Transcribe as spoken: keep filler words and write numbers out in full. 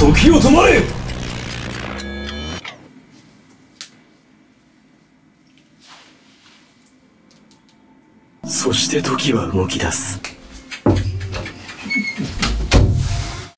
時を止まれ。そして時は動き出す。